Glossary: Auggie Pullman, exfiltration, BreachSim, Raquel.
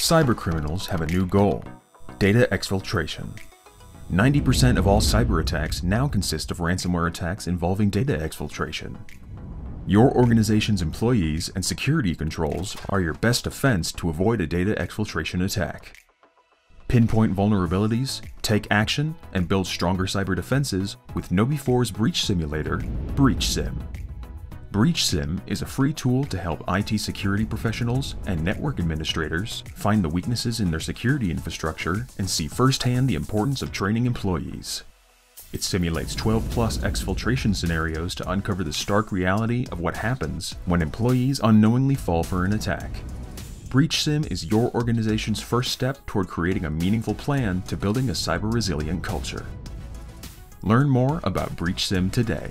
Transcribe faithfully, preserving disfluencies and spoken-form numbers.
cybercriminals have a new goal: data exfiltration. ninety percent of all cyber attacks now consist of ransomware attacks involving data exfiltration. Your organization's employees and security controls are your best defense to avoid a data exfiltration attack. Pinpoint vulnerabilities, take action, and build stronger cyber defenses with KnowBe four's breach simulator, BreachSim. BreachSim is a free tool to help I T security professionals and network administrators find the weaknesses in their security infrastructure and see firsthand the importance of training employees. It simulates twelve plus exfiltration scenarios to uncover the stark reality of what happens when employees unknowingly fall for an attack. BreachSim is your organization's first step toward creating a meaningful plan to building a cyber-resilient culture. Learn more about BreachSim today.